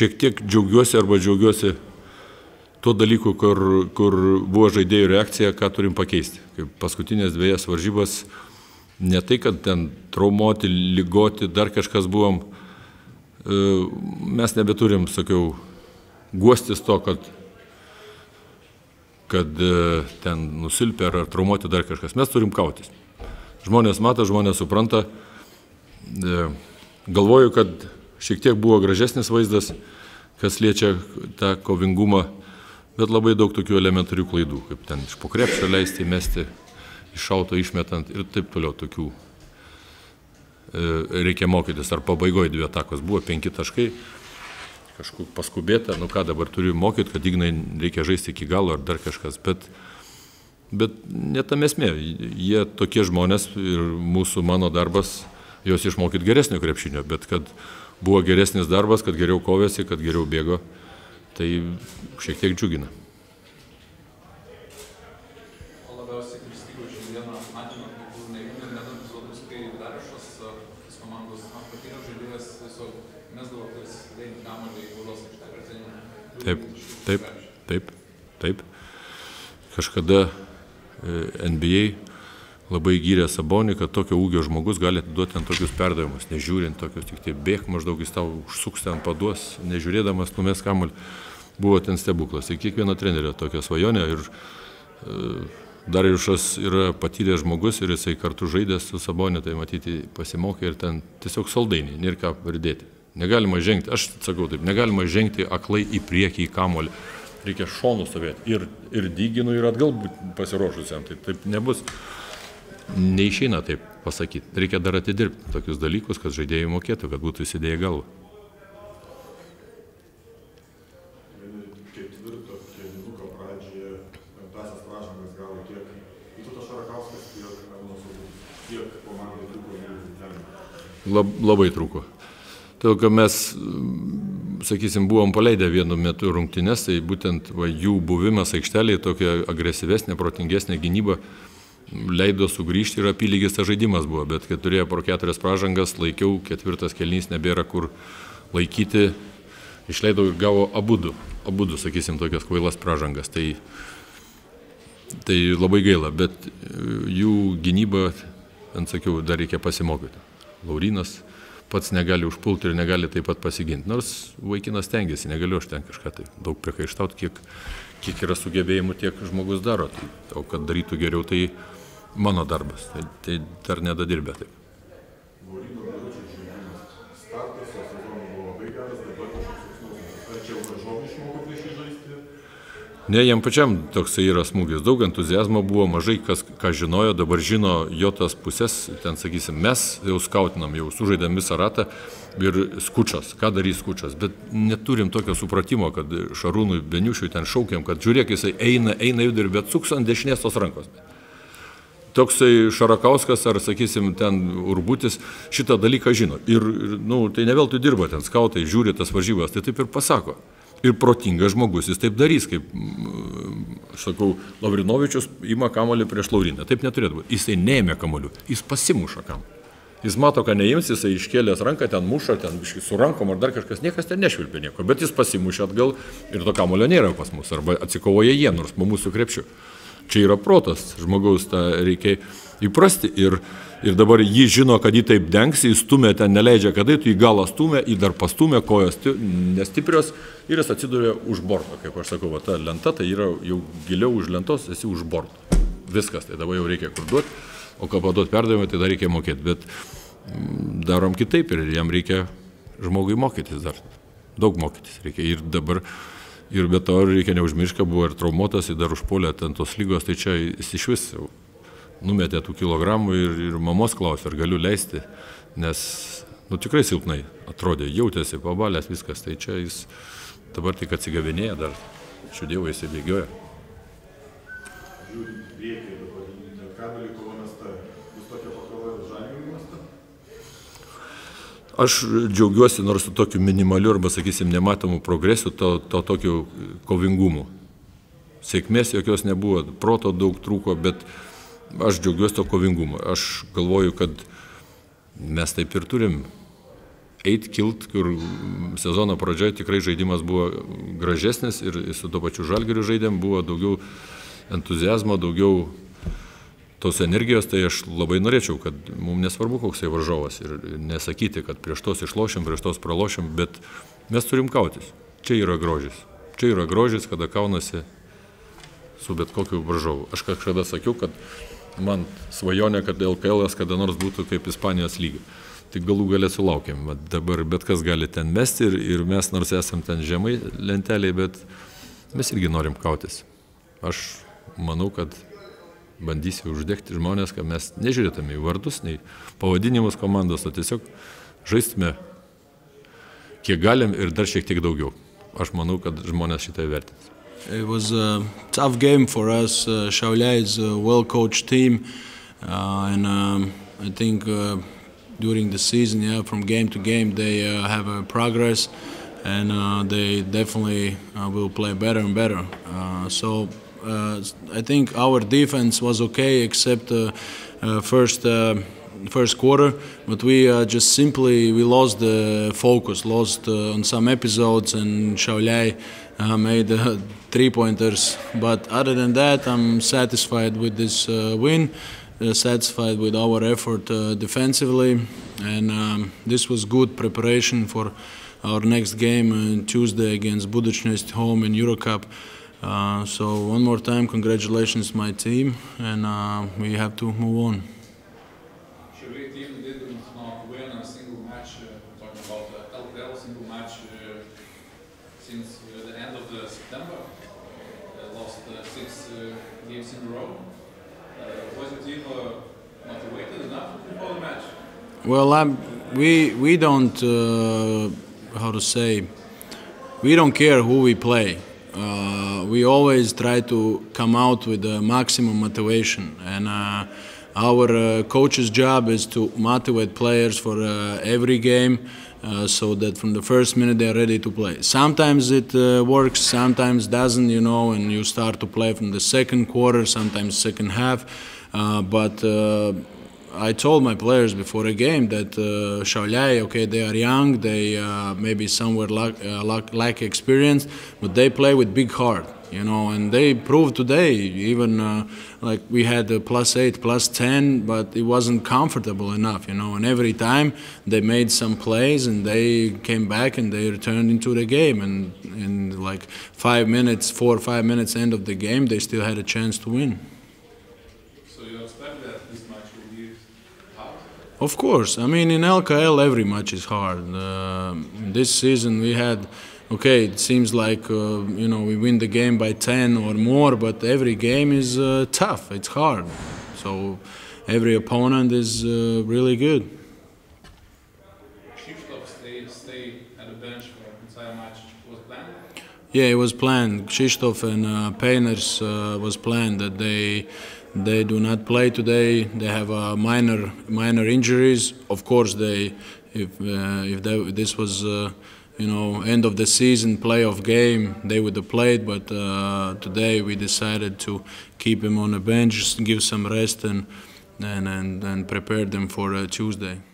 šiek tiek džiaugiuosi tuo dalyku, kur buvo žaidėjų reakcija, ką turim pakeisti. Kaip paskutinės dviejas varžybas, ne tai, kad ten traumuoti, ligoti, dar kažkas buvom, mes nebeturim, sakiau, guostis to, kad ten nusilpę ar traumuoti dar kažkas. Mes turim kautis. Žmonės mato, žmonės supranta. Galvoju, kad šiek tiek buvo gražesnis vaizdas, kas liečia tą kovingumą, bet labai daug tokių elementarių klaidų, kaip ten iš po krepšio leisti, mesti, iš šauto išmetant ir taip toliau tokių reikia mokytis. Ar pabaigoje dvi atakos buvo, 5 taškai, kažkur paskubėta, nu ką dabar turiu mokyti, kad Ignai reikia žaisti iki galo ar dar kažkas, bet ne tam esmė. Jie tokie žmonės ir mano darbas jos išmokyti geresnio krepšinio, bet kad buvo geresnis darbas, kad geriau kovėsi, kad geriau bėgo, tai šiek tiek džiugina. O labiausiai pristigo šiandieną matymą, kur neįgūnė netanvizuotus, kai Dariušas, tas komandos patyrė žaidėjas, tiesiog mesdavo tarsi dėlį kamalį į baudos aikštelę. Taip. Kažkada NBA labai gyrė Sabonį, kad tokio ūgio žmogus gali duoti ant tokius perdavimus, nežiūrint tokius, tik tai bėg maždaug, jis tau užsuks ten paduos, nežiūrėdamas, numes kamuolį, buvo ten stebuklas. Ir kiekvieno trenerio tokia svajonė ir Dariušas yra patyręs žmogus ir jisai kartu žaidęs su Saboniu, tai matyti pasimokė ir ten tiesiog saldainiai, nėra ką pridėti. Negalima žengti, aš sakau taip, negalima žengti aklai į priekį į kamuolį, reikia šonu stovėti ir dyginu ir atgal būti pasiruošusiam, tai taip nebus. Neišeina taip pasakyti. Reikia dar atidirbti tokius dalykus, kad žaidėjai mokėtų, kad būtų įsidėję galvą. Ketvirto kėlinuko pradžioje tąsias pražangas gavo tiek Vytautas Šarakauskas, tiek komandai trūko. Labai trūko. Todėl, kad mes, sakysim, buvom paleidę vienu metu rungtynes, tai būtent jų buvimas aikštelėje, tokia agresyvesnė, protingesnė gynyba, leido sugrįžti ir apylygis ta žaidimas buvo, bet kai turėjo pro 4 pražangas, laikiau, 4. kėlinys nebėra kur laikyti, išleidau ir gavo abudu, sakysim, tokias kvailas pražangas, tai labai gaila, bet jų gynyba, sakiau, dar reikia pasimokyti. Laurinas pats negali užpulti ir negali taip pat pasiginti, nors vaikinas stengiasi, negaliu aš ten kažką tai daug priekaištauti, kiek yra sugebėjimų, tiek žmogus daro, o kad darytų geriau, tai mano darbas, tai dar nedadirbė taip. Ne, jam pačiam toksai yra smūgis, daug entuziazmo buvo, mažai kas ką žinojo, dabar žino jo tas pusės, ten sakysim, mes jau skautinam, jau sužaidėm visą ratą ir skučas, ką darys skučas, bet neturim tokio supratimo, kad Šarūnui Beniušiui ten šaukiam, kad žiūrėk, jisai eina vidurį, bet suks ant dešinės tos rankos. Toksai Šarakauskas ar, sakysim, ten Urbutis šitą dalyką žino. Ir, nu, tai ne veltui dirba ten, skautai žiūri tas varžybas, tai taip ir pasako. Ir protingas žmogus, jis taip darys, kaip, aš sakau, Lovrinovičius ima kamuolį prieš Lauriną. Taip neturėtų būti. Jisai neėmė kamuolių, jis pasimuša kamuolį. Jis mato, kad neims, jisai iškėlęs ranką, ten muša, ten su rankom ar dar kažkas, niekas ten nešvilpė nieko, bet jis pasimušia atgal ir to kamuolio nėra pas mus, arba atsikovoja jie, nors po mūsų krepšių. Čia yra protas, žmogaus tą reikia įprasti ir dabar jį žino, kad jį taip dengsi, jis stumia ten, neleidžia kad eitų, jį galą stumia, jį dar pastumia, kojos nestiprios ir jis atsiduria už borto, kaip aš sakau, va ta lenta, tai yra jau giliau už lentos, esi už borto. Viskas, tai dabar jau reikia kur duoti, o ką paduoti perdavimą, tai dar reikia mokėti, bet darom kitaip ir jam reikia žmogui mokytis dar, daug mokytis reikia ir dabar. Ir be to reikia neužmiršti, buvo ir traumuotas, ir dar užpuolė ten tos lygos, tai čia jis iš vis numetė tų kilogramų ir mamos klausė, ar galiu leisti, nes nu tikrai silpnai atrodė, jautėsi, pabalęs viskas, tai čia jis dabar tik atsigavinėja dar, šių dievų jis įbėgioja. Žiūrint priekį dabar, net kabelį kolonasta, bus tokia pakalba ir Žalgiriui mesta? Aš džiaugiuosi nors su tokiu minimaliu arba, sakysim, nematomu progresiu, to tokiu kovingumu. Sėkmės jokios nebuvo, proto daug trūko, bet aš džiaugiuosi to kovingumu. Aš galvoju, kad mes taip ir turim eit, kilt, kur sezono pradžioje tikrai žaidimas buvo gražesnis ir su to pačiu Žalgiriu žaidėm, buvo daugiau entuziazmo, daugiau tos energijos, tai aš labai norėčiau, kad mums nesvarbu, koksai varžovas, ir nesakyti, kad prieš tos išlošim, prieš tos pralošim, bet mes turim kautis. Čia yra grožis. Čia yra grožis, kada kaunasi su bet kokiu varžovu. Aš kažkada sakiau, kad man svajonė, kad LKL kada nors būtų kaip Ispanijos lyga. Tai galų gale sulaukėm. Dabar bet kas gali ten mesti ir mes nors esam ten žemai lenteliai, bet mes irgi norim kautis. Aš manau, kad bandysiu uždegti žmonės, kad mes nežiūrėtume į vardus, nei pavadinimus komandos, o tiesiog žaistume kiek galim ir dar šiek tiek daugiau. Aš manau, kad žmonės šitą vertins. It was a tough game for us. Šiauliai is a well-coached team, and I think during the season, from game to game, they have a progress, and they definitely will play better and better. So I think our defense was okay, except first quarter, but we just simply lost the focus, lost on some episodes, and Šiauliai made three-pointers. But other than that, I'm satisfied with this win, satisfied with our effort defensively, and this was good preparation for our next game on Tuesday against Budučnost home in Eurocup. So one more time, congratulations my team, and we have to move on. Since the end of September, lost six games in a row. Was the team motivated enough before the match? Well, we don't we don't care who we play. We always try to come out with the maximum motivation, and our coach's job is to motivate players for every game. So that from the first minute they are ready to play. Sometimes it works, sometimes doesn't, and you start to play from the second quarter, sometimes second half. But I told my players before a game that Šiauliai, okay, they are young, they maybe somewhere lack experience, but they play with big heart. And they proved today, even like we had a +8, +10, but it wasn't comfortable enough, and every time they made some plays and they came back and they returned into the game, and in like 5 minutes, 4 or 5 minutes end of the game, they still had a chance to win. So you expect that this match will be hard? Of course, I mean in LKL every match is hard. This season we had, okay, it seems like we win the game by 10 or more, but every game is tough, it's hard. So every opponent is really good. Krzysztof stay at the bench for the entire match. Was planned? Yeah, it was planned. Krzysztof and Pejners was planned that they do not play today. They have minor injuries. Of course, if this was end of the season playoff game, they would have played, but today we decided to keep him on the bench, give some rest and prepare them for Tuesday.